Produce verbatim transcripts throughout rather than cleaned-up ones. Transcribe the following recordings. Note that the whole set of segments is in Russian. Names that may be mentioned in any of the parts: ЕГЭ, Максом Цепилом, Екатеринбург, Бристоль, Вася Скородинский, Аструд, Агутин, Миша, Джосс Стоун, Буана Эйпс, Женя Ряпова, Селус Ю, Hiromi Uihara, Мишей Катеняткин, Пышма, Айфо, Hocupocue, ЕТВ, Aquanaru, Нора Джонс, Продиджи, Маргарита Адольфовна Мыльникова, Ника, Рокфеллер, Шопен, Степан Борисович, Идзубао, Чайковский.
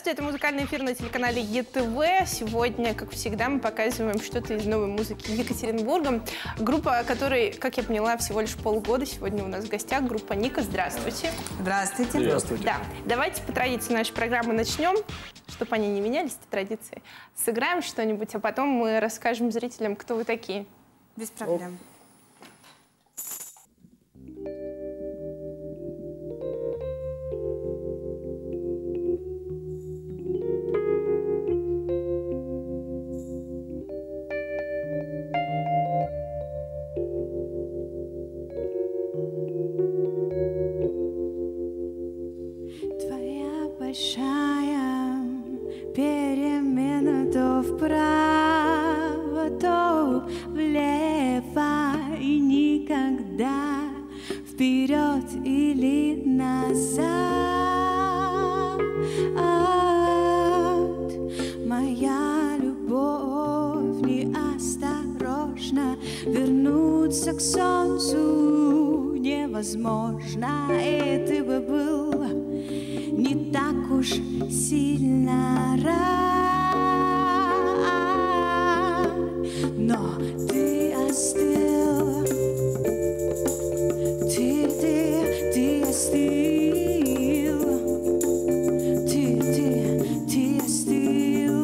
Здравствуйте, это музыкальный эфир на телеканале Е Т В. Сегодня, как всегда, мы показываем что-то из новой музыки Екатеринбурга. Группа, которой, как я поняла, всего лишь полгода. Сегодня у нас в гостях группа Ника. Здравствуйте. Здравствуйте. Здравствуйте. Да. Давайте по традиции нашей программы начнем, чтобы они не менялись, это традиции. Сыграем что-нибудь, а потом мы расскажем зрителям, кто вы такие. Без проблем. Большая перемена то вправо, то влево и никогда вперед или назад. Моя любовь неосторожна, вернуться к солнцу невозможно, и ты бы был не так уж сильно рад, но ты остыл, ты, ты, ты остыл, ты, ты, ты остыл,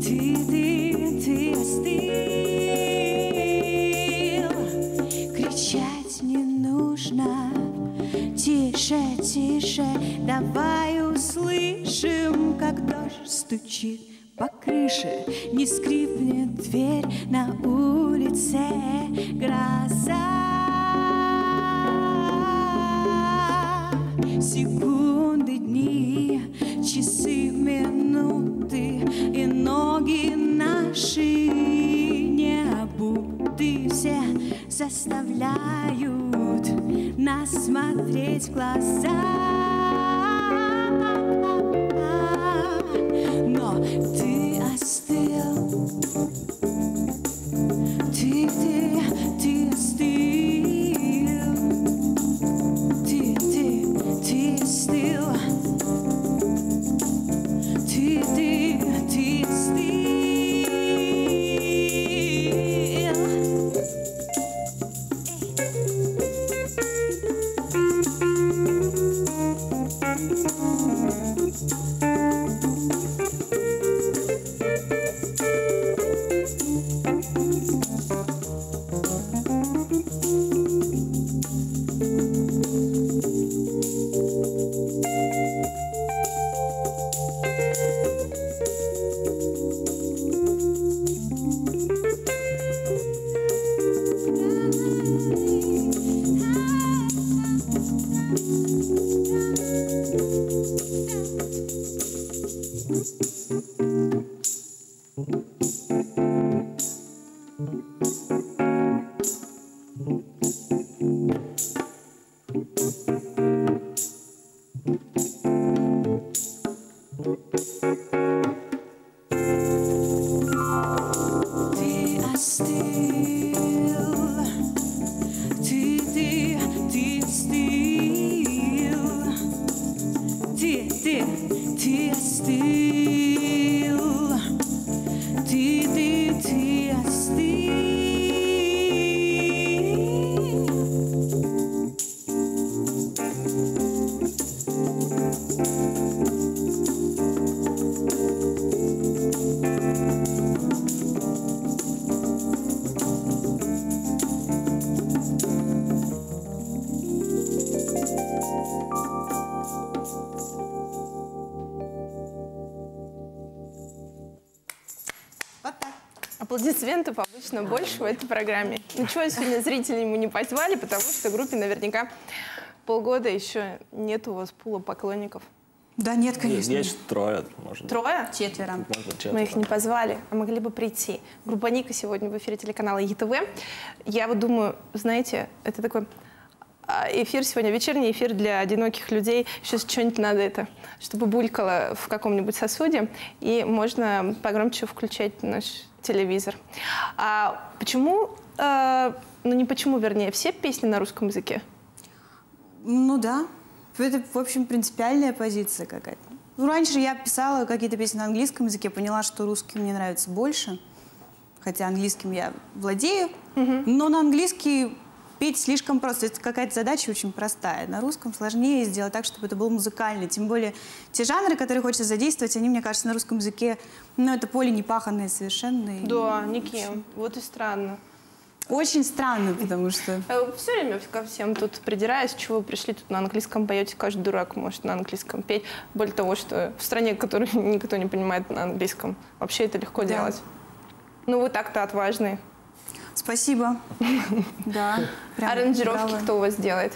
ты, ты, ты остыл. Кричать не нужно. Тише, тише, давай услышим, как дождь стучит по крыше, не скрипнет дверь на улице, гроза. Секунды, дни, часы, минуты, и ноги наши не обуты, все заставляют нас смотреть в глаза, но ты остыл, ты, ты, ты остыл, ты, ты, ты остыл, ты, ты, ты остыл. Аплодисментов обычно больше в этой программе. Ничего, сегодня зрители ему не позвали, потому что группе наверняка полгода еще нет у вас пула поклонников. Да нет, конечно. Есть трое, можно. Трое? Четверо. Можно четверо. Мы их не позвали, а могли бы прийти. Группа Ника сегодня в эфире телеканала Е Т В. Я вот думаю, знаете, это такой эфир сегодня, вечерний эфир для одиноких людей. Сейчас что-нибудь надо это, чтобы булькало в каком-нибудь сосуде. И можно погромче включать наш телевизор. А почему, э, ну не почему, вернее, все песни на русском языке? Ну да. Это, в общем, принципиальная позиция какая-то. Ну, раньше я писала какие-то песни на английском языке, поняла, что русский мне нравится больше. Хотя английским я владею, mm-hmm. но на английский петь слишком просто. Это какая-то задача очень простая. На русском сложнее сделать так, чтобы это было музыкально. Тем более те жанры, которые хочется задействовать, они, мне кажется, на русском языке, ну, это поле непаханное совершенно. Да, и... никем. Вот и странно. Очень странно, потому что... Все время ко всем тут придираюсь, чего вы пришли тут на английском поете, каждый дурак может на английском петь. Более того, что в стране, которую никто не понимает на английском, вообще это легко да. делать. Ну, вы так-то отважные. Спасибо. Да. Аранжировки кто у вас делает?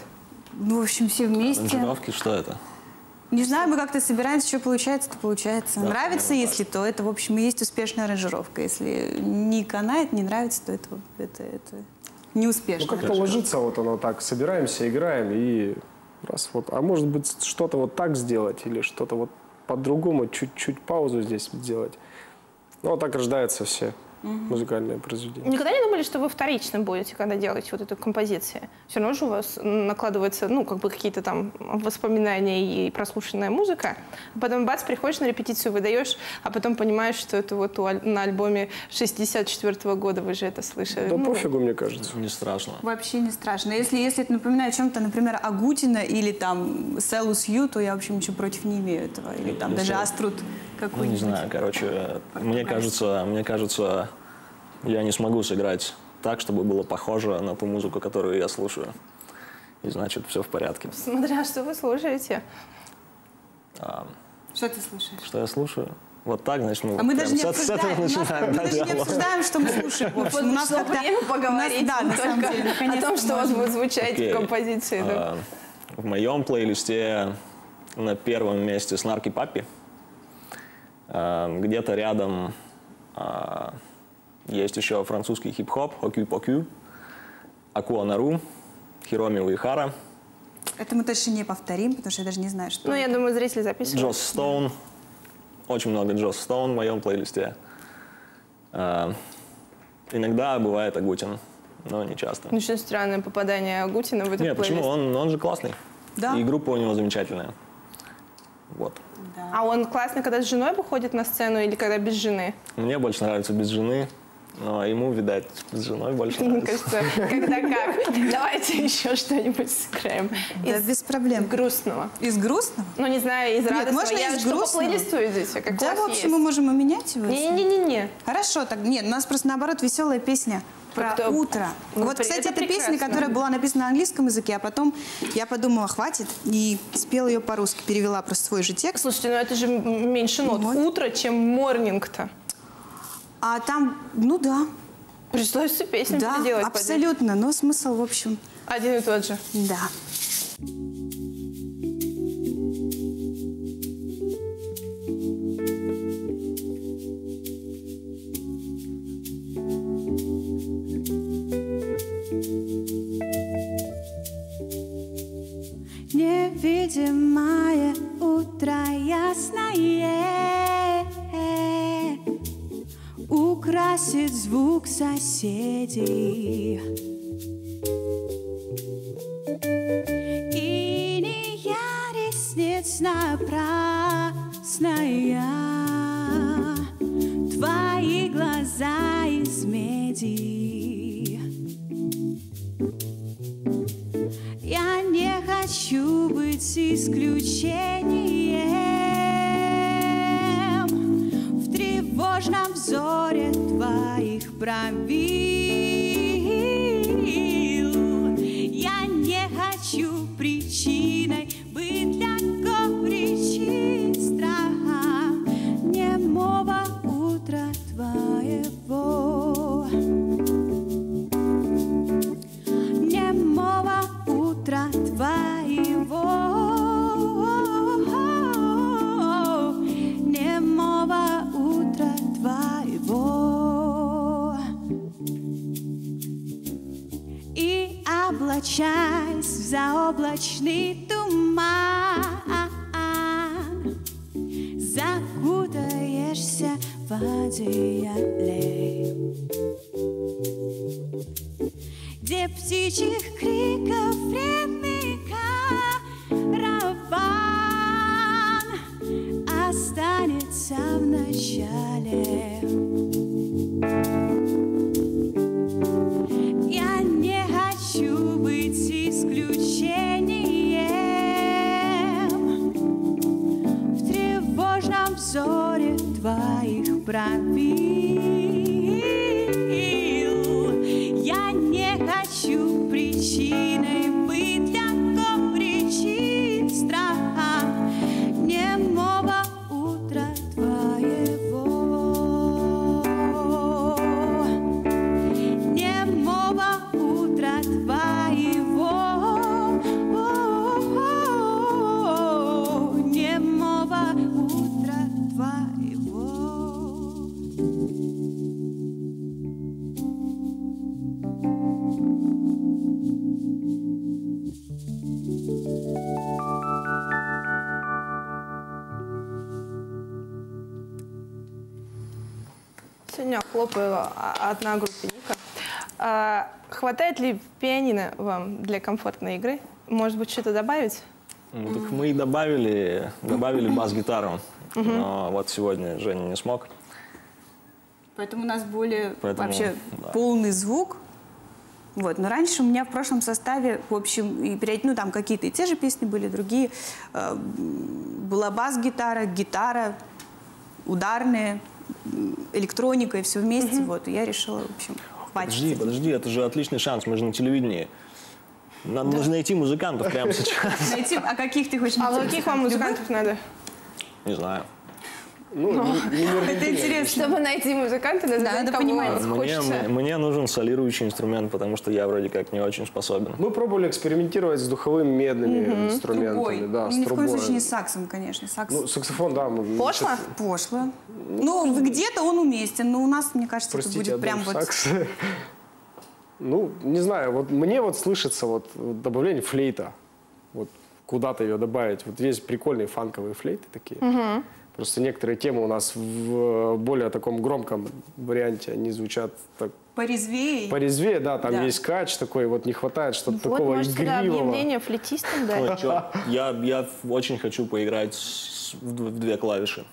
Ну, в общем, все вместе. Аранжировки, что это? Не знаю, мы как-то собираемся, что получается, то получается. Да, нравится, если так. то, это, в общем, и есть успешная аранжировка. Если не канает, не нравится, то это, это, это не успешно. Ну, как-то ложится вот оно так, собираемся, играем, и раз вот. А может быть, что-то вот так сделать, или что-то вот по-другому, чуть-чуть паузу здесь сделать. Ну, вот так рождаются все угу. музыкальные произведения. Никогда не думали, что вы вторичным будете, когда делаете вот эту композицию? Все равно же у вас накладываются, ну, как бы какие-то там воспоминания и прослушанная музыка. А потом, бац, приходишь на репетицию, выдаешь, а потом понимаешь, что это вот на альбоме шестьдесят четвёртого года вы же это слышали. Да ну, пофигу, мне кажется. Не страшно. Вообще не страшно. Если, если это напоминает о чем-то, например, Агутина или там Селус Ю, то я, в общем, ничего против не имею этого. Или там даже Аструд. Ну, не знаю, короче, мне кажется, мне кажется, я не смогу сыграть так, чтобы было похоже на ту музыку, которую я слушаю. И значит, все в порядке. Смотря, что вы слушаете. А, что ты слушаешь? Что я слушаю? Вот так, значит, мы... А мы даже не обсуждаем, что мы слушаем. У нас время поговорить о том, что у вас будет звучать в композиции. В моем плейлисте на первом месте Snarky Puppy. Где-то рядом а, есть еще французский хип-хоп, Hocupocue, Aquanaru, Hiromi Uihara. Это мы точно не повторим, потому что я даже не знаю, что... Ну, я думаю, зрители записывают. Джосс Стоун. Да. Очень много Джосс Стоун в моем плейлисте. А, иногда бывает Агутин, но не часто. Ну, очень странное попадание Агутина в этот Нет, плейлист. Почему? Он, он же классный. Да. И группа у него замечательная. Вот. Да. А он классный, когда с женой выходит на сцену или когда без жены? Мне больше нравится без жены, но ему, видать, с женой больше нравится. Когда как? Давайте еще что-нибудь сыграем. Без проблем. Из грустного. Из грустного? Ну, не знаю, из радостного. Можно из грустного? Да, в общем, мы можем и менять его. Не-не-не. Хорошо, так нет, у нас просто наоборот веселая песня. Про Кто? утро. Ну, вот, кстати, это песня, которая была написана на английском языке, а потом я подумала, хватит, и спела ее по-русски, перевела просто свой же текст. Слушайте, ну это же меньше нот. Вот. Утро, чем морнинг-то. А там, ну да. Пришлось всю песню да, переделать. Абсолютно, поделать. Но смысл, в общем... Один и тот же. Да. Невидимое утро ясное украсит звук соседей, и не я ресниц напрасная, твои глаза из меди. Я не хочу быть исключением в тревожном взоре твоих правил. Я не хочу причиной быть для горечи страха немого утра твоего. Немого утра твоего, немого утра твоего. И облачаясь в заоблачный туман, закутаешься в одеяле, где птичьих криков вредный коров Хлопаю одна группа Ника. А, хватает ли пианино вам для комфортной игры? Может быть, что-то добавить? Ну, так мы и добавили, добавили бас-гитару. Но вот сегодня Женя не смог. Поэтому у нас более Поэтому, вообще да. полный звук. Вот. Но раньше у меня в прошлом составе, в общем, и перед, ну, там какие-то и те же песни были, другие. Была бас-гитара, гитара, ударные, электроника и все вместе, угу. вот, и я решила, в общем, хватит. Подожди, подожди, это же отличный шанс, мы же на телевидении. Нам да. нужно найти музыкантов прямо сейчас. Найти, а каких ты хочешь? А каких вам музыкантов надо? Не знаю. Ну, ну, не, не это интересно. Чтобы найти музыканта, надо, да, надо понимать, мне, мне нужен солирующий инструмент, потому что я вроде как не очень способен. Мы пробовали экспериментировать с духовыми медными угу. инструментами. Да, ну, с ни трубой. В коем случае не с саксом, конечно. Сакс... Ну, саксофон, да. Мы... Пошло? Пошло. Ну, ну где-то он уместен, но у нас, мне кажется, простите, это будет прям вот... Сакс. Ну, не знаю, вот мне вот слышится вот добавление флейта. Вот куда-то ее добавить. Вот есть прикольные фанковые флейты такие. Угу. Просто некоторые темы у нас в более таком громком варианте, они звучат так... Порезвее. Порезвее, да, там да. есть кач такой, вот не хватает что-то вот, такого может, игривого. Вот, объявление флейтистом, да. Я, я очень хочу поиграть в две клавиши.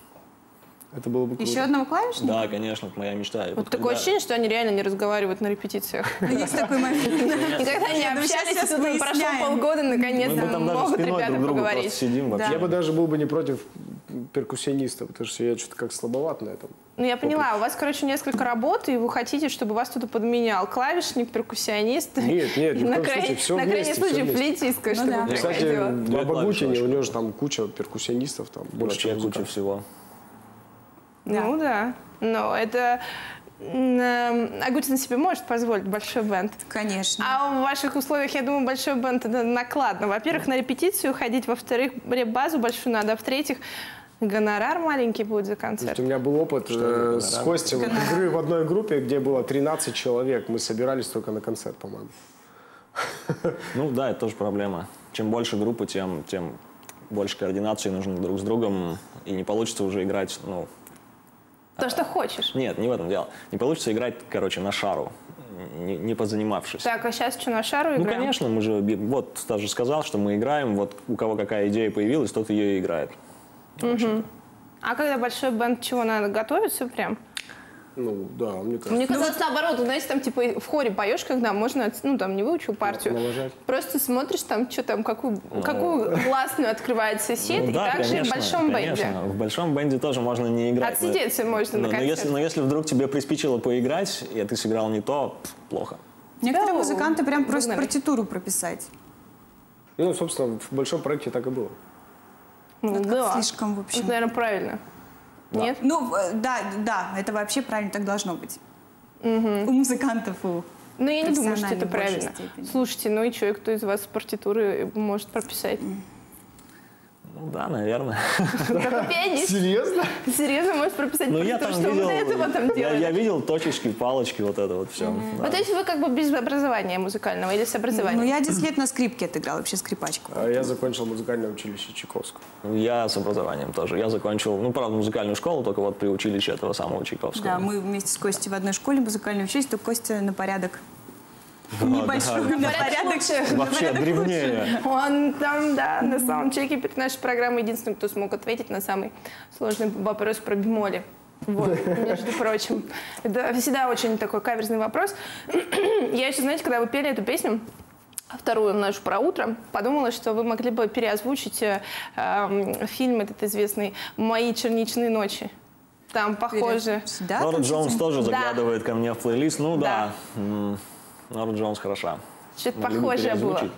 Это было бы круто. Еще одного клавишника? Да, конечно, моя мечта. Вот, вот такое когда... ощущение, что они реально не разговаривают на репетициях. Есть такой момент. Никогда они общались, прошло полгода, наконец-то могут ребята поговорить. Я бы даже был бы не против перкуссиониста, потому что я что-то как слабоват на этом. Ну, я поняла, у вас, короче, несколько работ, и вы хотите, чтобы вас кто-то подменял. Клавишник, перкуссионист. Нет, нет, ни в коем случае, все вместе. На крайний случай флейтистка, что ли. Кстати, в Агутине у него же там куча перкуссионистов, там больше, чем куча всего. Ну да, но это... Агутин себе может позволить большой бенд. Конечно. А в ваших условиях, я думаю, большой бенд это накладно. Во-первых, на репетицию ходить, во-вторых, базу большую надо, а в-третьих, гонорар маленький будет за концерт. У меня был опыт э, с Костем игры в одной группе, где было тринадцать человек. Мы собирались только на концерт, по-моему. Ну да, это тоже проблема. Чем больше группы, тем, тем больше координации нужно друг с другом. И не получится уже играть, ну... То, что хочешь. Нет, не в этом дело. Не получится играть, короче, на шару, не, не позанимавшись. Так, а сейчас что, на шару играем? Ну, конечно, мы же, вот, даже сказал, что мы играем, вот у кого какая идея появилась, тот ее и играет. Угу. А когда большой бенд, чего надо? Готовиться прям? Ну, да, мне кажется. Мне казалось, ну, наоборот, знаете, там, типа, в хоре поешь, когда можно, ну, там, не выучил партию, наложать. Просто смотришь, там, что там, какую, ну, какую классную открывает сосед, ну, и да, также в большом конечно. бенде. В большом бенде тоже можно не играть. Отсидеться но, можно, но, на но, если, но если вдруг тебе приспичило поиграть, и ты сыграл не то, пф, плохо. Некоторые да, музыканты прям просто партитуру прописать. Ну, собственно, в большом проекте так и было. Ну, да. Слишком, в общем. Это, наверное, правильно. Да. Нет? Ну, да, да, это вообще правильно так должно быть. Угу. У музыкантов, у Ну, я не думаю, что это правильно. Степени. Слушайте, ну и человек, кто из вас партитуры может прописать? Ну да, наверное. Серьезно? Серьезно, можешь прописать партитуру, что вы до этого там делали? Я видел точечки, палочки, вот это вот все. Вот эти вы как бы без образования музыкального или с образованием? Ну, я десять лет на скрипке отыграл, вообще скрипачку. Я закончил музыкальное училище Чайковского. Я с образованием тоже. Я закончил, ну, правда, музыкальную школу, только вот при училище этого самого Чайковского. Да, мы вместе с Костей в одной школе музыкальную учились, только Костя на порядок. Небольшой, да, на порядок лучше. Вообще древнее. Он там, да, на самом чеке перед нашей программой единственный, кто смог ответить на самый сложный вопрос про бемоли. Вот, между прочим. Это всегда очень такой каверзный вопрос. Я еще, знаете, когда вы пели эту песню, вторую нашу про утро, подумала, что вы могли бы переозвучить э, э, фильм этот известный «Мои черничные ночи». Там похоже. Да, Нора Джонс тоже заглядывает да. ко мне в плейлист. Ну да, да. Нора Джонс хороша. Что-то похожее было.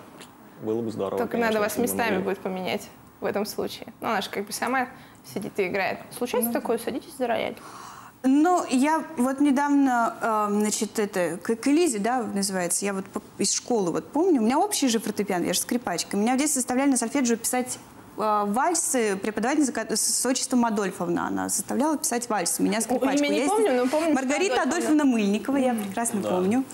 Было бы здорово. Только конечно, надо вас местами будет поменять в этом случае. Ну, она же как бы сама сидит и играет. Случается ну. такое? Садитесь за рояль. Ну, я вот недавно, значит, это, к Элизе, да, называется, я вот из школы вот помню, у меня общий же фортепиано, я же скрипачка, меня в детстве заставляли на сольфеджио писать вальсы, преподавательница с отчеством Адольфовна, она заставляла писать вальсы, меня скрипачку. Я не помню, но помню. Маргарита Адольфовна Мыльникова, я прекрасно да. помню.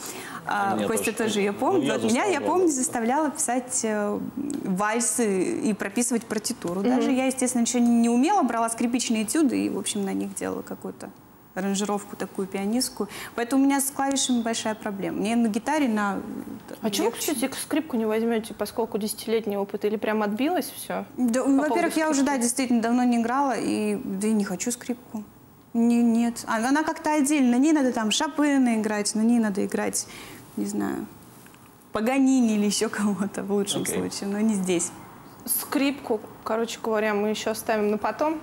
А, Костя тоже, тоже ее помнит. Ну, вот меня, я помню, заставляла писать э, вальсы и прописывать партитуру. Mm-hmm. Даже я, естественно, ничего не умела, брала скрипичные этюды и, в общем, на них делала какую-то аранжировку такую пианистскую. Поэтому у меня с клавишами большая проблема. Мне на гитаре, на... А чего вы, кстати, скрипку не возьмете, поскольку десятилетний опыт? Или прям отбилось все? Да, во-первых, я уже, да, действительно давно не играла, и да и не хочу скрипку. Не, нет. Она как-то отдельно. На ней надо там Шопена играть, на ней надо играть... не знаю, Паганини или еще кого-то в лучшем okay. случае, но не здесь. Скрипку, короче говоря, мы еще оставим на потом.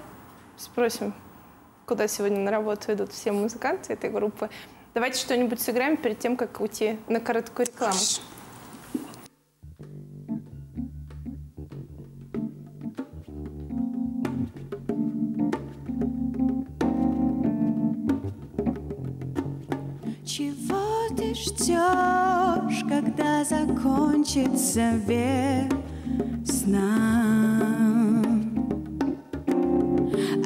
Спросим, куда сегодня на работу идут все музыканты этой группы. Давайте что-нибудь сыграем перед тем, как уйти на короткую рекламу. Чего ты ждешь, когда закончится весна?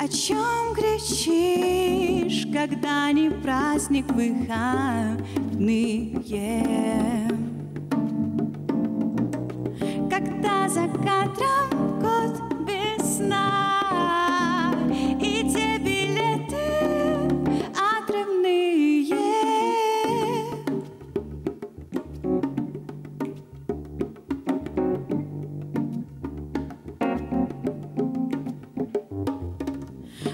О чем кричишь, когда не праздник выходные? Когда за кадром год без сна и те билеты отрывные?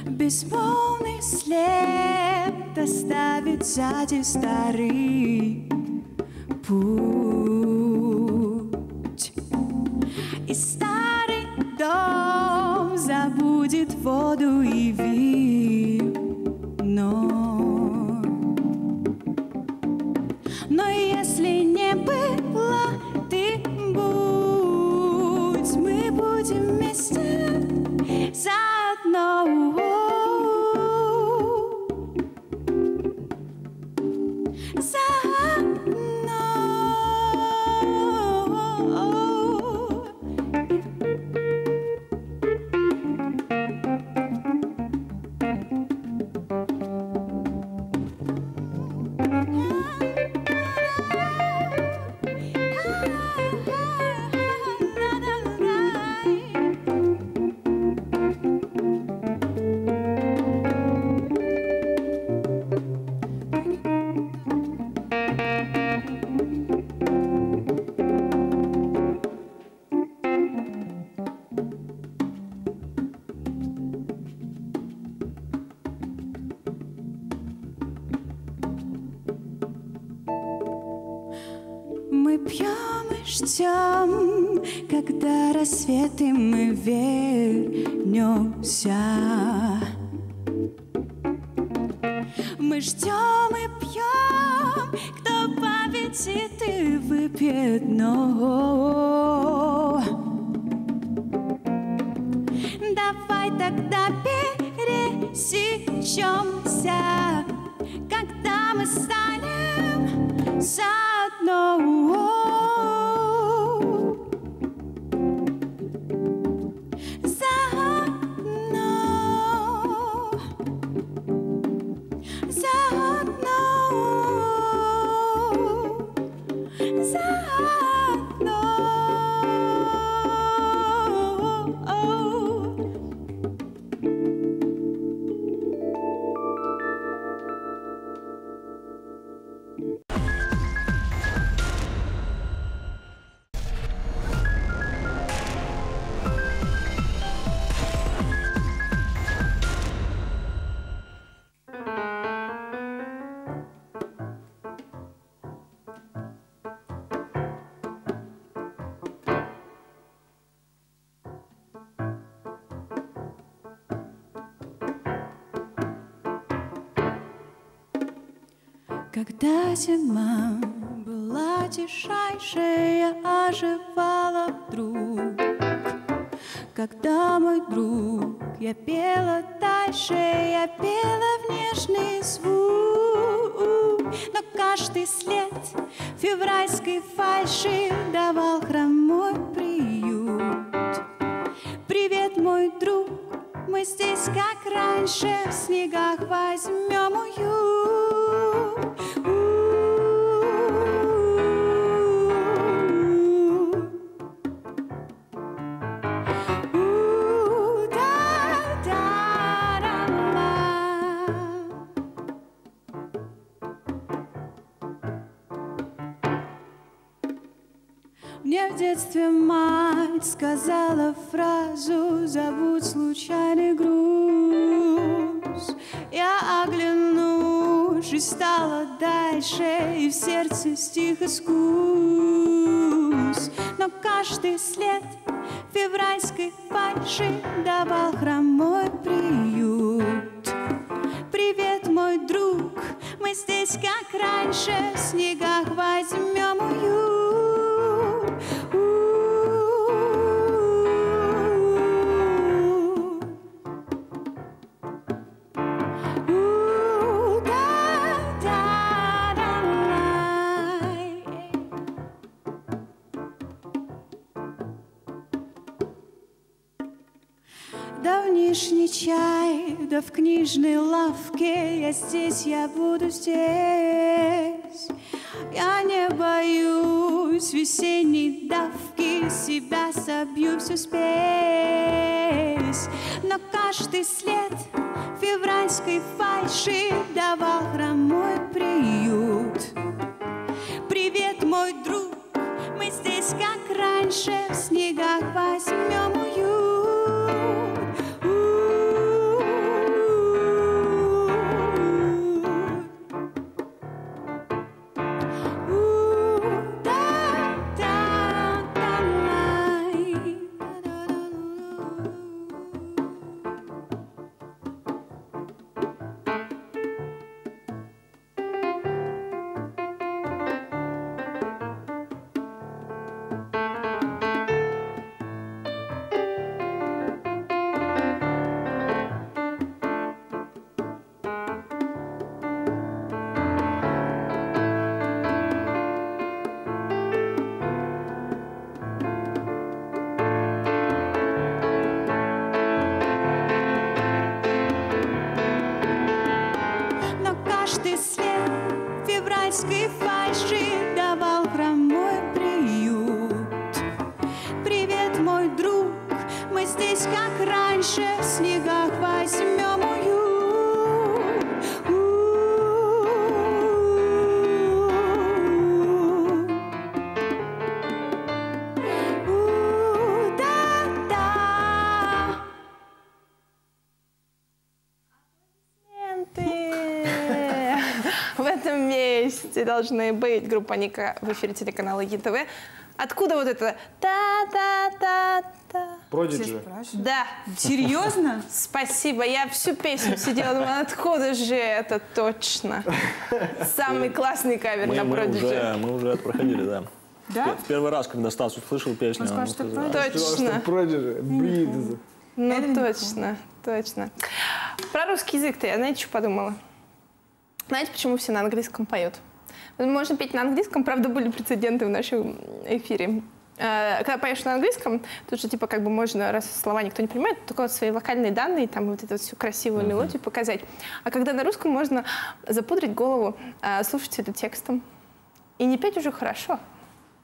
Безмолвный след доставит сзади старый путь, и старый дом забудет воду и вино. Но если не было ты будь, мы будем вместе заодно. Когда рассвет и мы вернемся, мы ждем и пьем, кто победит и выпьет, но давай тогда пересечемся, когда мы станем заодно. Когда зима была тишайшая, оживала вдруг. Когда мой друг, я пела дальше, я пела внешний звук. Но каждый след февральской фальши давал хромой приют. Привет, мой друг, мы здесь, как раньше, в снегах возьмем уют. Мне в детстве мать сказала фразу «Забудь случайный груз». Я оглянусь и стала дальше, и в сердце стих искус. Но каждый след февральской фальши давал хромой приют. Привет, мой друг, мы здесь, как раньше, в снегах возьмем уют. Давнишний чай, да в книжной лавке, я здесь, я буду здесь. Я не боюсь весенней давки, себя собью всю спесь. Но каждый след февральской фальши давал хромой приют. Привет, мой друг, мы здесь, как раньше, в снегах возьмем уют. Должны быть группа Ника в эфире телеканала ЕТВ. Откуда вот это та-та-та-та? Продиджи. Да. Серьезно? Спасибо. Я всю песню сидела, думала, откуда же это точно? Самый классный кавер на Продиджи. Мы уже это проходили, да. Да? В первый раз, когда Стас услышал песню, он сказал, точно. Продиджи. Бридз. Ну точно, точно. Про русский язык-то я, знаете, что подумала? Знаете, почему все на английском поют? Можно петь на английском, правда, были прецеденты в нашем эфире. Когда поешь на английском, тут же типа как бы можно, раз слова никто не понимает, только вот свои вокальные данные, там вот эту вот всю красивую мелодию показать. А когда на русском, можно запудрить голову слушателю текстом и не петь уже хорошо.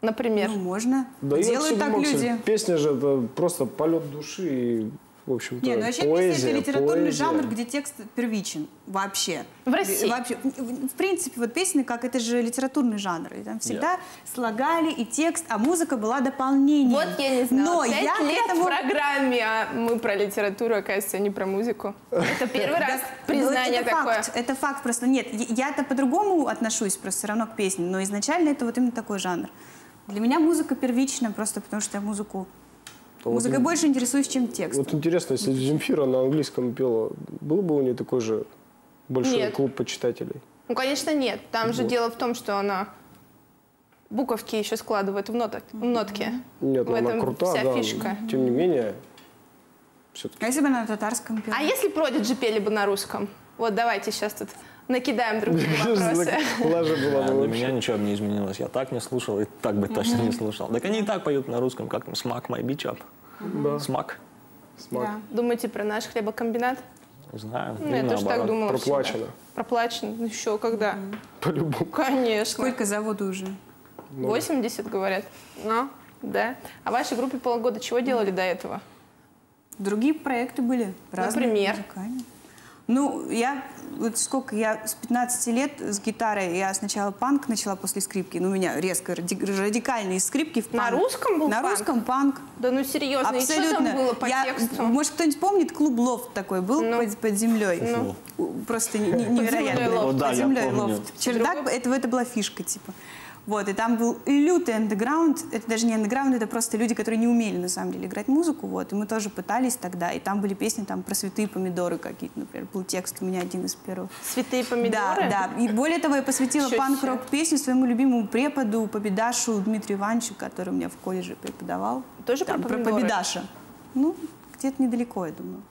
Например. Ну, можно. Да, делают так люди. Песня же это просто полет души и... В общем-то, не, ну вообще поэзия, песня – это литературный поэзия. Жанр, где текст первичен вообще. В России? Вообще, в принципе, вот песни, как это же литературный жанр. И там всегда yeah. слагали и текст, а музыка была дополнением. Вот я не знала. Но пять я лет этому... в программе, а мы про литературу, оказывается, не про музыку. Это первый раз признание такое. Это факт просто. Нет, я-то по-другому отношусь просто все равно к песне, но изначально это вот именно такой жанр. Для меня музыка первична просто потому, что я музыку... Музыкой вот, больше интересуюсь, чем текст. Вот интересно, если Земфира на английском пела, был бы у нее такой же большой Нет. клуб почитателей? Ну, конечно, нет. Там вот же дело в том, что она буковки еще складывает в, ноток, в нотки. Нет, в этом она крута, вся да, фишка. Тем не менее, все-таки. А если бы на татарском пела? А если Продиджи пели бы на русском? Вот давайте сейчас тут накидаем другие вопросы. Для меня ничего не изменилось. Я так не слушал и так бы точно не слушал. Так они и так поют на русском, как там «Smack my bitch up». «Смак». Думаете про наш хлебокомбинат? Знаю. Ну, я тоже так думала. Проплачено. Проплачено. Ну еще когда? По-любому. Конечно. Сколько заводу уже? восемьдесят, говорят. Ну, да. А вашей группе полгода чего делали до этого? Другие проекты были. Например? Ну, я, вот сколько, я с пятнадцати лет с гитарой, я сначала панк начала после скрипки, ну, у меня резко радикальные скрипки в панк. На русском был На панк? русском панк. Да ну, серьезно, абсолютно. И что там было по я, тексту? Может, кто-нибудь помнит, клуб «Лофт» такой был ну, под, под землей? Ну. Просто невероятно. Под землей «Лофт». Чердак, это была фишка, типа. Вот, и там был лютый андеграунд, это даже не андеграунд, это просто люди, которые не умели, на самом деле, играть музыку, вот, и мы тоже пытались тогда, и там были песни, там, про святые помидоры какие-то, например, был текст у меня один из первых. Святые помидоры? Да, да, и более того, я посвятила панк-рок песню своему любимому преподу, Победашу Дмитрию Ивановичу, который у меня в колледже преподавал. Тоже про помидоры? Про Победаша. Ну, где-то недалеко, я думаю.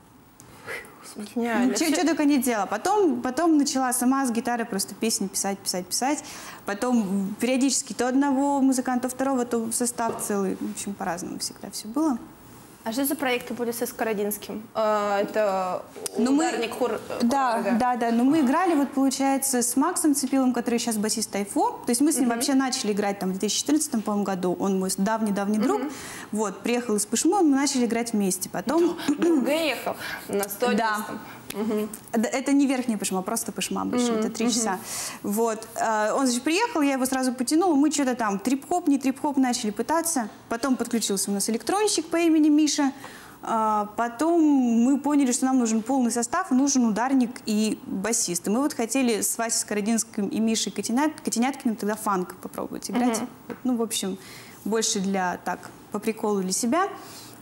Ну, что только не делала. Потом, потом начала сама с гитары просто песни писать, писать, писать. Потом периодически то одного музыканта, то второго, то состав целый. В общем, по-разному всегда все было. А что за проекты были со Скородинским? А, это ну, ударник, мы... хор... Да, хор... да, да, да. Но мы играли, вот, получается, с Максом Цепилом, который сейчас басист Айфо. То есть мы с ним mm-hmm. вообще начали играть там в две тысячи четырнадцатом, по-моему, году. Он мой давний-давний mm-hmm. друг. Вот, приехал из Пышмы, мы начали играть вместе. Потом... Гаехал на сто десятом. Да. Угу. Это не верхняя Пышма, просто Пышма обычно, угу. это три угу. часа. Вот. Он значит, приехал, я его сразу потянула, мы что-то там трип-хоп, не трип-хоп начали пытаться. Потом подключился у нас электронщик по имени Миша. Потом мы поняли, что нам нужен полный состав, нужен ударник и басист. И мы вот хотели с Васей Скородинским и Мишей Катеняткиным тогда фанк попробовать играть. Угу. Ну, в общем, больше для, так, по приколу для себя.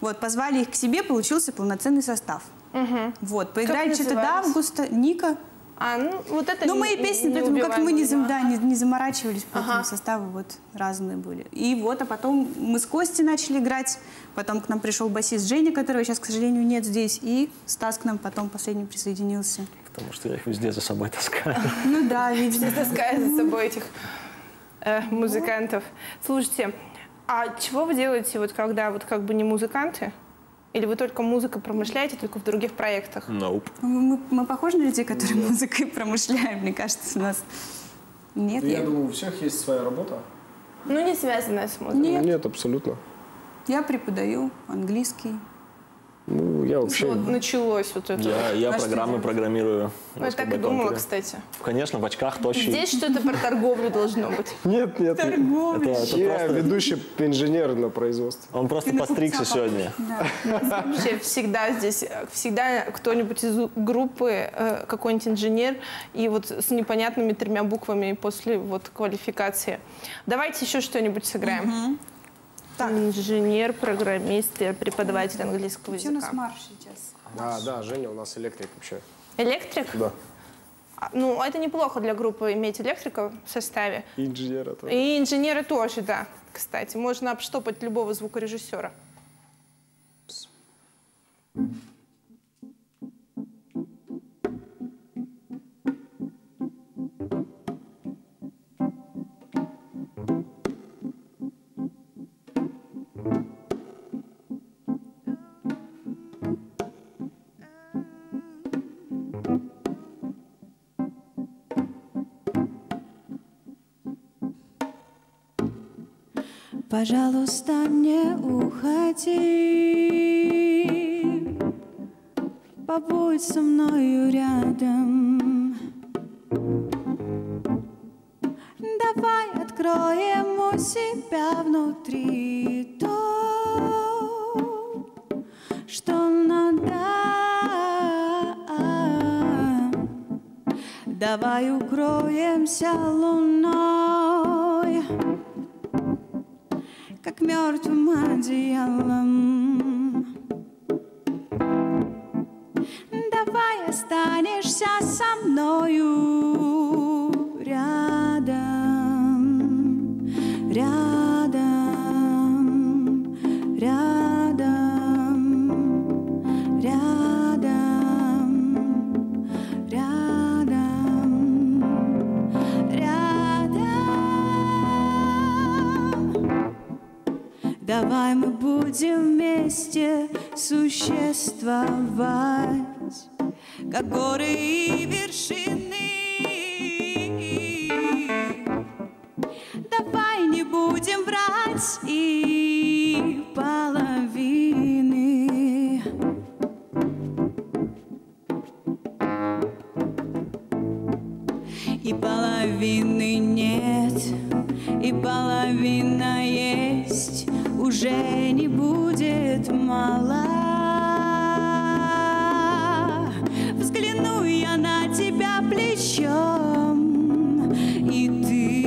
Вот, позвали их к себе, получился полноценный состав. Угу. Вот, поиграли что-то до Августа, Ника. А, ну, вот это ну не, мои песни, поэтому как мы не, зам, да, не, не заморачивались, поэтому ага. составы вот разные были. И вот, а потом мы с Костей начали играть, потом к нам пришел басист Женя, которого сейчас, к сожалению, нет здесь, и Стас к нам потом последний присоединился. Потому что я их везде за собой таскаю. Ну да, везде таскаю за собой этих музыкантов. Слушайте, а чего вы делаете, вот когда вот как бы не музыканты? Или вы только музыкой промышляете, только в других проектах? Nope. Мы, мы похожи на людей, которые yeah. музыкой промышляют, мне кажется, у нас нет. Я, я думаю, у всех есть своя работа. Ну, не связанная с музыкой. Нет, нет абсолютно. Я преподаю английский. Ну, я вообще... Вот началось вот это. Я, я программы программирую. Ну, я так и думала, кстати. Конечно, в очках тощий. Здесь что-то про торговлю должно быть. Нет, нет. Торговля. Я ведущий инженер на производстве. Он просто постригся сегодня. Вообще всегда здесь, всегда кто-нибудь из группы, какой-нибудь инженер, и вот с непонятными тремя буквами после вот квалификации. Давайте еще что-нибудь сыграем. Так. Инженер, программист, преподаватель английского языка. У нас марш сейчас. Да, да, Женя, у нас электрик вообще. Электрик? Да. А, ну, это неплохо для группы иметь электрика в составе. И инженера тоже. И инженера тоже, да, кстати. Можно обштопать любого звукорежиссера. Пс. Пожалуйста, не уходи, побудь со мною рядом. Давай откроем у себя внутри то, что надо. Давай укроемся луной, как мертвым одеялом. Давай останешься со мною, Давай мы будем вместе существовать, как горы и вершины. Давай не будем брать и половины. И половины нет, и половина есть. Уже не будет мало. Взгляну я на тебя плечом, и ты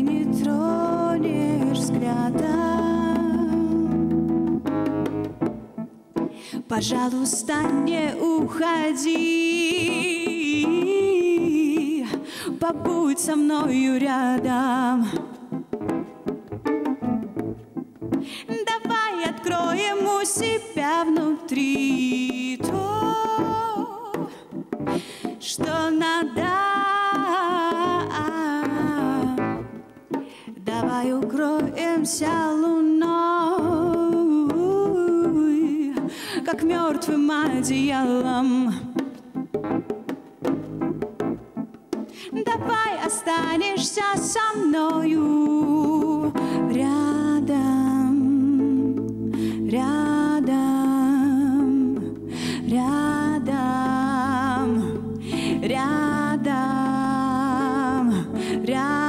не тронешь взгляда. Пожалуйста, не уходи, побудь со мною рядом. Откроем у себя внутри то, что надо. Давай укроемся луной, как мертвым одеялом. Давай останешься со мною рядом. Рядом, рядом, рядом, рядом,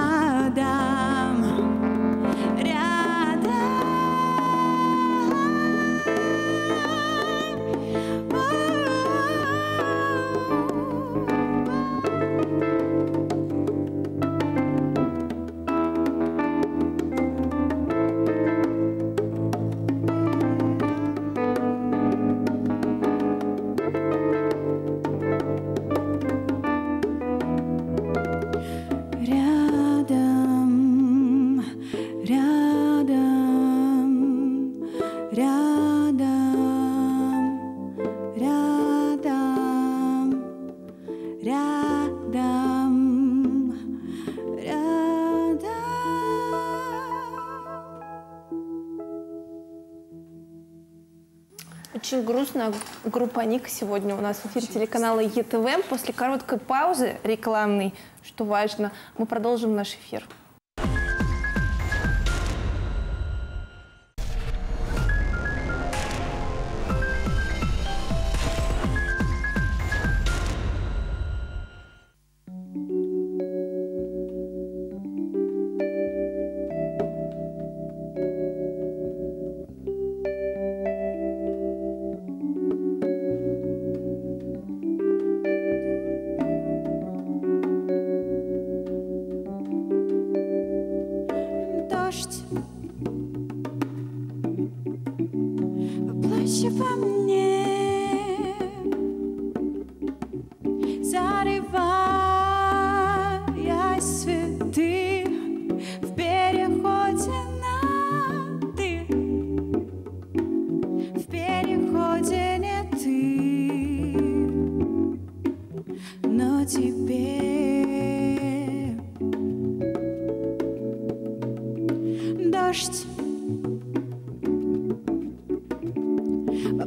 Очень грустно. Группа Ника сегодня у нас в эфире телеканала Е Т В. После короткой паузы рекламной, что важно, мы продолжим наш эфир.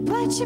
Поплачь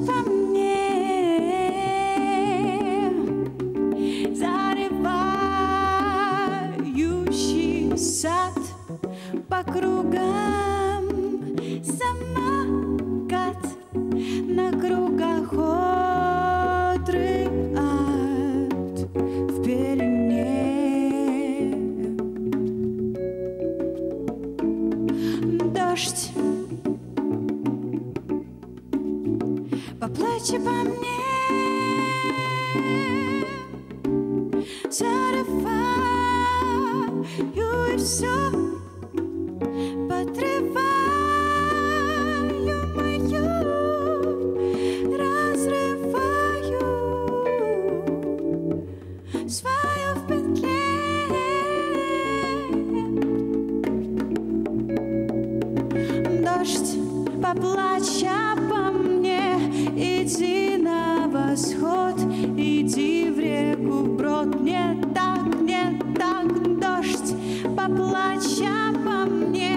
обо мне,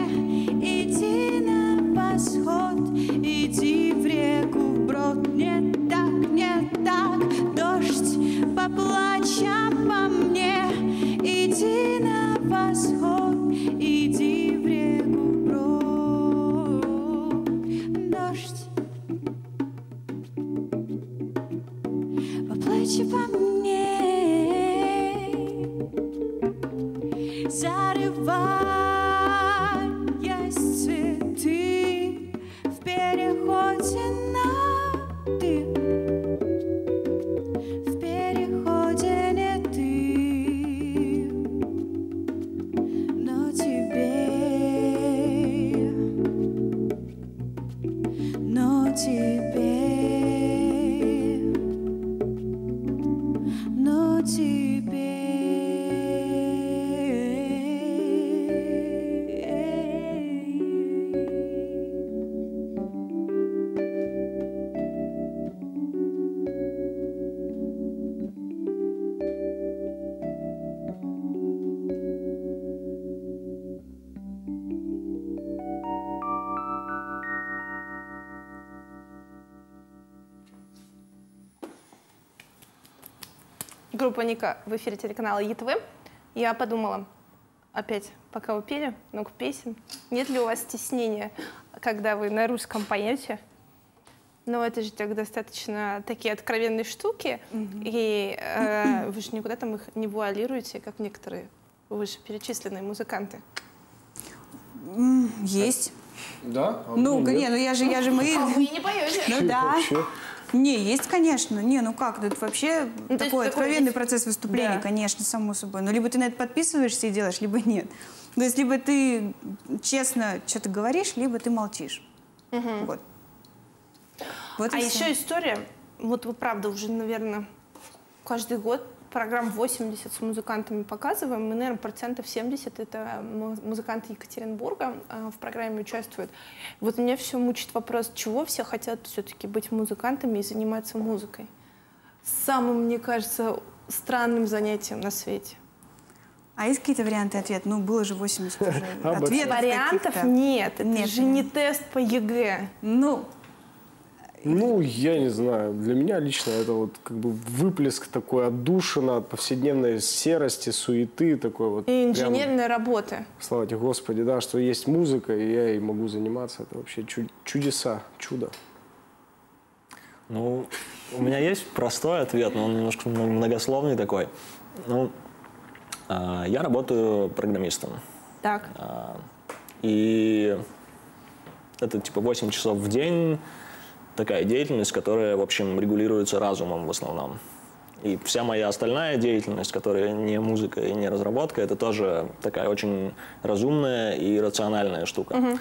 иди на Группа Ника в эфире телеканала Е Т В. Я подумала, опять, пока вы пели, много песен, нет ли у вас стеснения, когда вы на русском поете? Но это же так достаточно такие откровенные штуки, mm-hmm. и э, вы же никуда там их не вуалируете, как некоторые вышеперечисленные музыканты. Mm, есть. Да? А ну, нет, ну я же, я же мы... А вы не поете. Ну да. Вообще? Не, есть, конечно. Не, ну как, это вообще ну, такой откровенный такой... процесс выступления, да. Конечно, само собой. Но либо ты на это подписываешься и делаешь, либо нет. То есть либо ты честно что-то говоришь, либо ты молчишь. Mm-hmm. Вот. Вот а еще история, вот вы правда уже, наверное, каждый год программ восемьдесят с музыкантами показываем, и, наверное, процентов семьдесят это музыканты Екатеринбурга э, в программе участвуют. Вот меня все мучит вопрос, чего все хотят все-таки быть музыкантами и заниматься музыкой? Самым, мне кажется, странным занятием на свете. А есть какие-то варианты ответа? Ну, было же восемьдесят уже. Вариантов нет, это же не тест по ЕГЭ. Ну... Ну, я не знаю. Для меня лично это вот как бы выплеск такой отдушина от повседневной серости, суеты. Такой вот и инженерной прям... работы. Слава тебе, Господи, да, что есть музыка, и я ей могу заниматься. Это вообще чуд... чудеса, чудо. Ну, у меня есть простой ответ, но он немножко многословный такой. Ну, я работаю программистом. Так. И это типа восемь часов в день. Такая деятельность, которая, в общем, регулируется разумом в основном. И вся моя остальная деятельность, которая не музыка и не разработка, это тоже такая очень разумная и рациональная штука. Mm-hmm.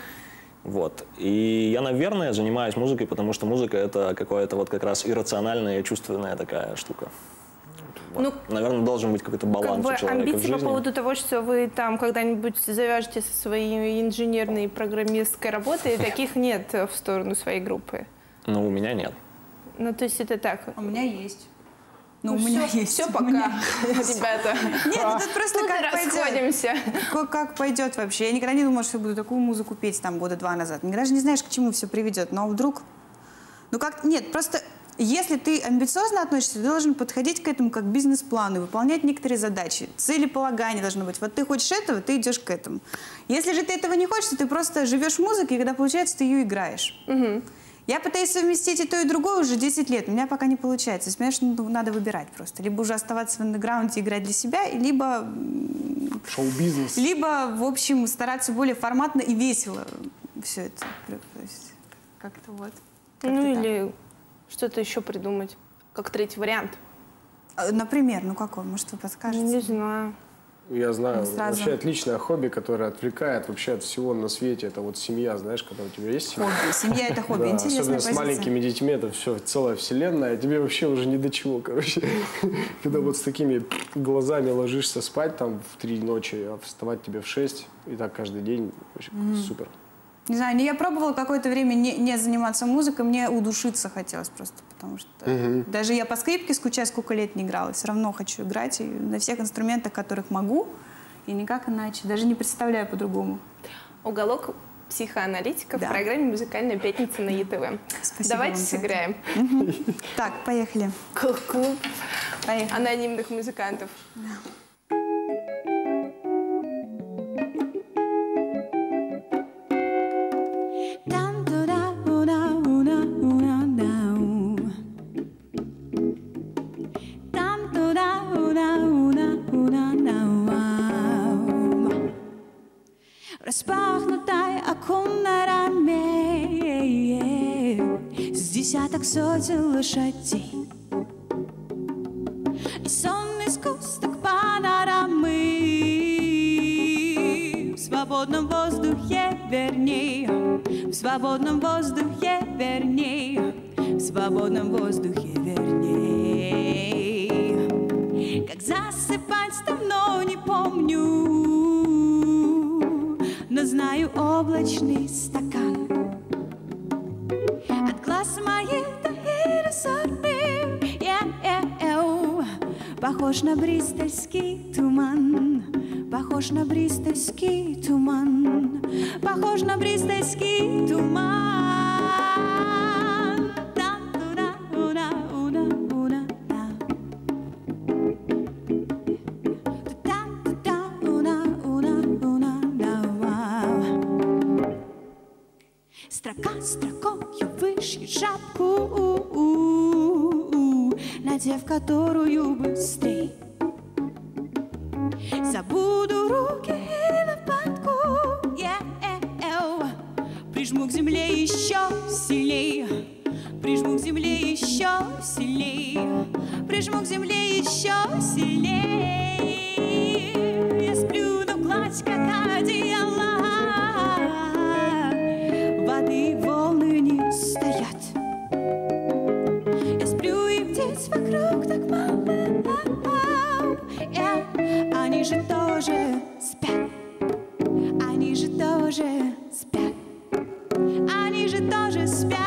Вот. И я, наверное, занимаюсь музыкой, потому что музыка — это какое-то вот как раз иррациональная, чувственная такая штука. Вот. Ну, наверное, должен быть какой-то баланс как бы у человека амбиции в жизни. По поводу того, что вы там когда-нибудь завяжете со своей инженерной программистской работой, таких нет в сторону своей группы. Ну, у меня нет. Ну, то есть это так. У меня есть. Ну, ну у меня все, есть. Все пока, ребята. Нет, это просто как расходимся. Как пойдет вообще. Я никогда не думала, что буду такую музыку петь там года два назад. Никогда же не знаешь, к чему все приведет. Но вдруг... Ну, как... Нет, просто если ты амбициозно относишься, ты должен подходить к этому как бизнес-плану, выполнять некоторые задачи. Целеполагание должно быть. Вот ты хочешь этого, ты идешь к этому. Если же ты этого не хочешь, то ты просто живешь музыкой, и когда получается, ты ее играешь. Угу. Я пытаюсь совместить и то, и другое уже десять лет. У меня пока не получается. То есть, мне надо выбирать просто. Либо уже оставаться в андеграунде, играть для себя, либо... Шоу-бизнес. Либо, в общем, стараться более форматно и весело все это. Как-то вот. Как ну или что-то еще придумать. Как третий вариант. Например, ну какой? Может, вы подскажете? Не знаю. Я знаю, сразу... вообще отличное хобби, которое отвлекает вообще от всего на свете. Это вот семья, знаешь, когда у тебя есть семья. Хобби. Семья – это хобби, да, интересная особенно позиция. С маленькими детьми это все целая вселенная, а тебе вообще уже ни до чего, короче. Когда вот с такими глазами ложишься спать там в три ночи, а вставать тебе в шесть, и так каждый день, вообще супер. Не знаю, я пробовала какое-то время не, не заниматься музыкой, мне удушиться хотелось просто, потому что угу. даже я по скрипке скучаю, сколько лет не играла, все равно хочу играть и на всех инструментах, которых могу, и никак иначе, даже не представляю по-другому. Уголок психоаналитика да. в программе «Музыкальная пятница» на Е Т В. Спасибо. Давайте сыграем. Угу. Так, поехали. Клуб анонимных музыкантов. Да. Распахнутой оконной раме с десяток сотен лошадей и сонный сгусток панорамы в свободном воздухе верни, в свободном воздухе верни, в свободном воздухе верни. Как засыпать давно не помню, но знаю облачный стакан. От глаз моих до Иерусалим, yeah, yeah, yeah. Похож на бристольский туман, похож на бристольский туман, похож на бристольский туман. Строка строкою выше шапку, надев которую быстрей забуду руки на панку, yeah, yeah, yeah. Прижму к земле еще сильней, прижму к земле еще сильней, прижму к земле еще сильней. Я сплю, но кладь как одеяло, воды волны не стоят. Я сплю, и птиц вокруг так мало, yeah. Они же тоже спят, они же тоже спят, они же тоже спят.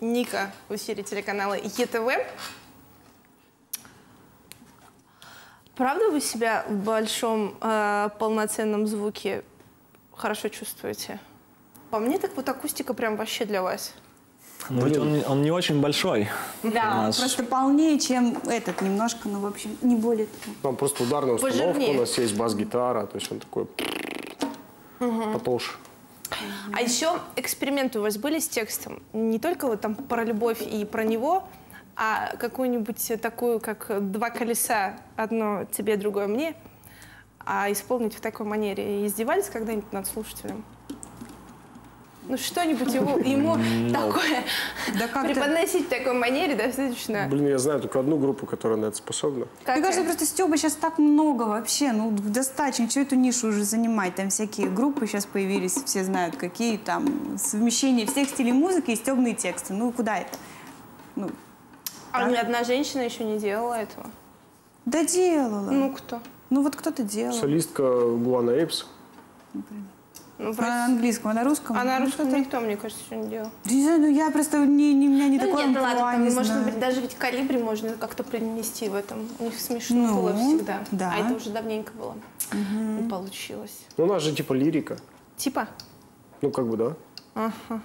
Ника в эфире телеканала Е Т В. Правда вы себя в большом э, полноценном звуке хорошо чувствуете? По мне так вот акустика прям вообще для вас. Ну, ведь он, он не очень большой. Да, он просто полнее, чем этот немножко, но в общем не болит. Там просто ударная установка, пожирнее. У нас есть бас-гитара, то есть он такой угу. потолще. А еще эксперименты у вас были с текстом? Не только вот там про любовь и про него, а какую-нибудь такую, как два колеса, одно тебе, другое мне, а исполнить в такой манере. И издевались когда-нибудь над слушателем? Ну, что-нибудь его, ему такое преподносить в такой манере достаточно. Блин, я знаю только одну группу, которая на это способна. Мне кажется, просто Стёба сейчас так много вообще, ну, достаточно, чего эту нишу уже занимать. Там всякие группы сейчас появились, все знают, какие там совмещения всех стилей музыки и стёбные тексты. Ну, куда это? Ну, а ни одна женщина еще не делала этого? Да делала. Ну, кто? Ну, вот кто-то делал. Солистка Буана Эйпс. Например. Ну, на английском, а на русском? А на русском никто, мне кажется, еще не делал. Не знаю, ну я просто, не, не, у меня не ну, такое... Нет, ну, ладно, там, не может знаю. Быть, даже ведь Колибри можно как-то принести в этом. У них смешно ну, было всегда. Да. А это уже давненько было. Угу. Не получилось. Ну, у нас же типа лирика. Типа? Ну, как бы да. Ага.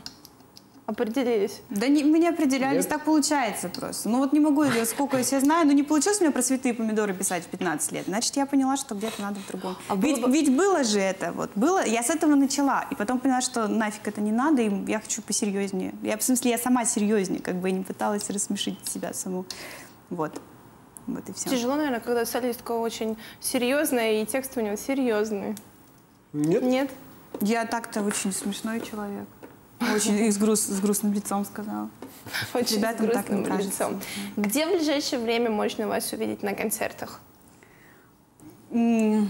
Определились? Да не, мы не определялись, нет. Так получается просто. Ну, вот не могу, я сколько я себя знаю, но не получилось у меня про цветы и помидоры писать в пятнадцать лет. Значит, я поняла, что где-то надо в другом. А ведь, было бы... ведь было же это, вот, было, я с этого начала. И потом поняла, что нафиг это не надо, и я хочу посерьезнее. Я, в смысле, я сама серьезнее, как бы, и не пыталась рассмешить себя саму. Вот. Вот и все. Тяжело, наверное, когда солистка очень серьезная, и текст у него серьезный. Нет? Нет. Я так-то очень смешной человек. Очень с, груз, с грустным лицом сказала. Очень ребятам с грустным так лицом. Где в ближайшее время можно вас увидеть на концертах? Нигде.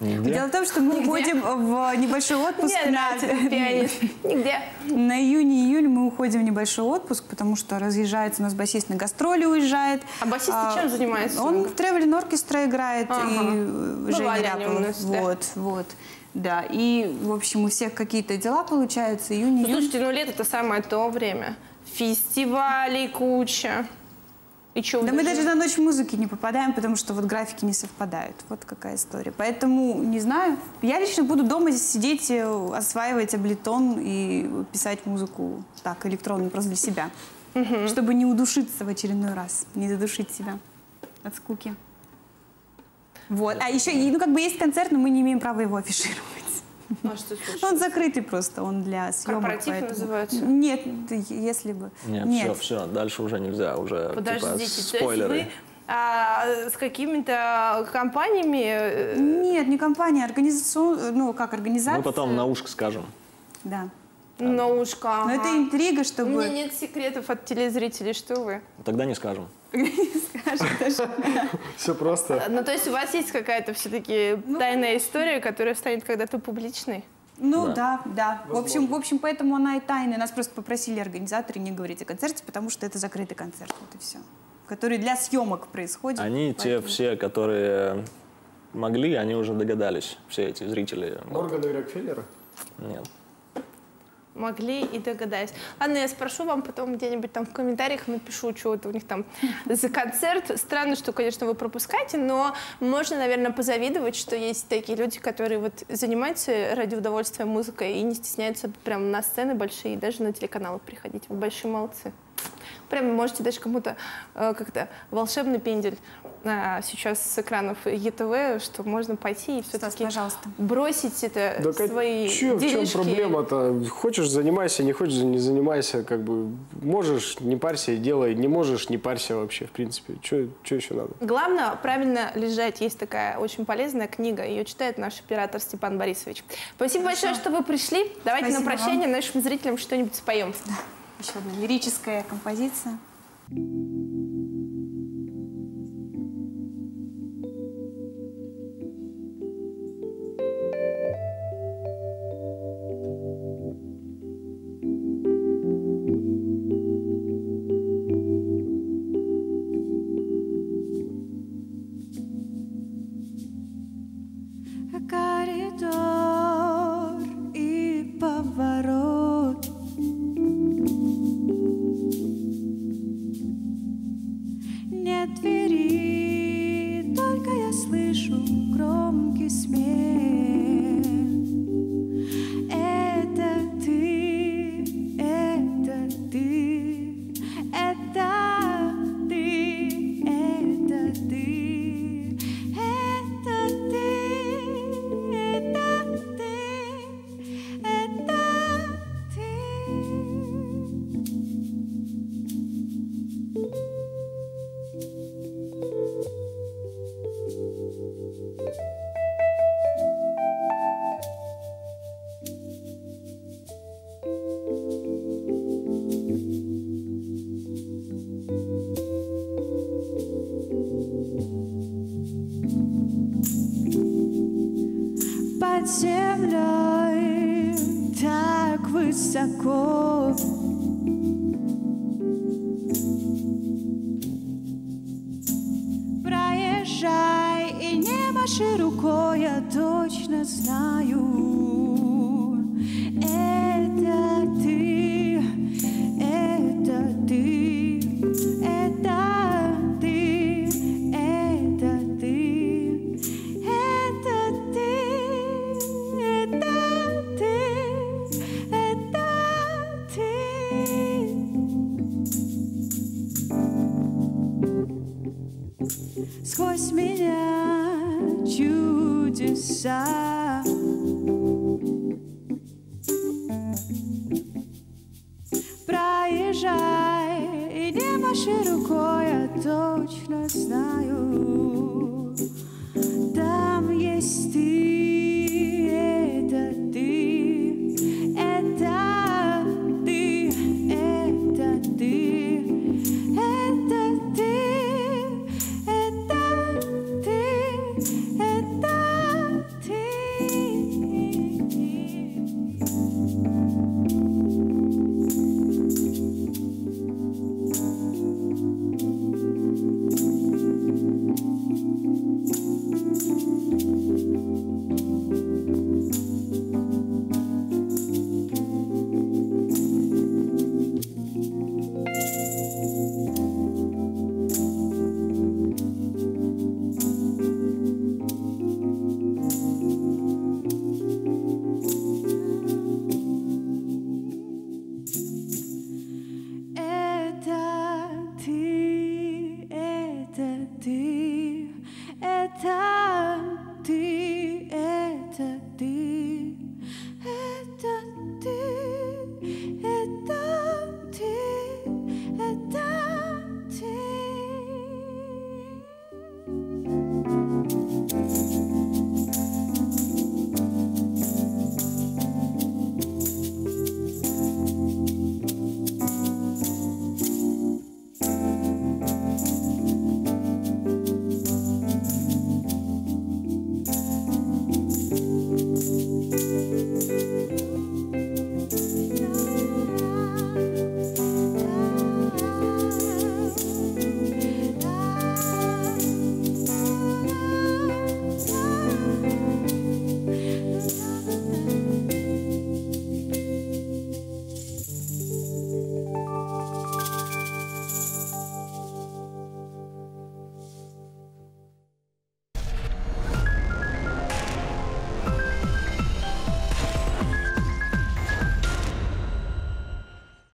Дело в том, что мы Нигде. Уходим в небольшой отпуск. На... Нигде. На июнь-июль мы уходим в небольшой отпуск, потому что разъезжается у нас басист на гастроли, уезжает. А басист а, чем занимается? Он в тревелинг-оркестре играет. Ага. И Женя Ряпова. Вот, вот. Да, и, в общем, у всех какие-то дела получаются, июнь, июнь. Ну, слушайте, ну лето – это самое то время. Фестивалей куча. И чё, да мы даже на ночь музыки не попадаем, потому что вот графики не совпадают. Вот какая история. Поэтому, не знаю, я лично буду дома здесь сидеть, осваивать Абилитон и писать музыку так, электронно, просто для себя. Угу. Чтобы не удушиться в очередной раз, не задушить себя от скуки. Вот. А еще, ну, как бы есть концерт, но мы не имеем права его афишировать. А что он закрытый просто, он для съемок. Корпоратив поэтому... называется? Нет, если бы. Нет, Нет, все, все, дальше уже нельзя, уже подождите, типа, спойлеры. А с какими-то компаниями? Нет, не компания, организацион... ну, как организация. Мы потом на ушко скажем. Да. На ушко. Ага. Но это интрига, чтобы... У меня нет секретов от телезрителей, что вы? Тогда не скажем. Все просто. Ну, то есть у вас есть какая-то все-таки тайная история, которая станет когда-то публичной? Ну, да, да. В общем, в общем, поэтому она и тайная. Нас просто попросили организаторы не говорить о концерте, потому что это закрытый концерт, вот и все. Который для съемок происходит. Они те все, которые могли, они уже догадались, все эти зрители. Морганы и Рокфеллеры? Нет. могли и догадались. Ладно, я спрошу вам потом где-нибудь там в комментариях, напишу, что это у них там за концерт. Странно, что, конечно, вы пропускаете, но можно, наверное, позавидовать, что есть такие люди, которые вот занимаются ради удовольствия музыкой и не стесняются прям на сцены большие, даже на телеканалы приходить. Вы большие молодцы. Прямо можете даже кому-то э, как-то волшебный пендель э, сейчас с экранов ЕТВ, что можно пойти и все-таки бросить это так свои чё, денежки. В чем проблема-то? Хочешь, занимайся, не хочешь, не занимайся. Как бы можешь, не парься и делай. Не можешь, не парься вообще, в принципе. Что еще надо? Главное, правильно лежать. Есть такая очень полезная книга. Ее читает наш оператор Степан Борисович. Спасибо Хорошо. большое, что вы пришли. Давайте Спасибо на прощание вам. нашим зрителям что-нибудь споем. Да. Еще одна лирическая композиция. Коридор и поворот. Нет двери, только я слышу громкий смех. Это ты, это ты, это ты, это ты, это ты, это ты, это ты. Под землей так высоко. Проезжай и не маши рукой, я точно знаю. Это ты, это ты, это ты, это ты, это ты, это ты, это ты. Сквозь меня чудеса. Проезжай и не маши рукой, я точно знаю. Там есть ты, это ты, это ты, это ты, это ты, это ты, это ты.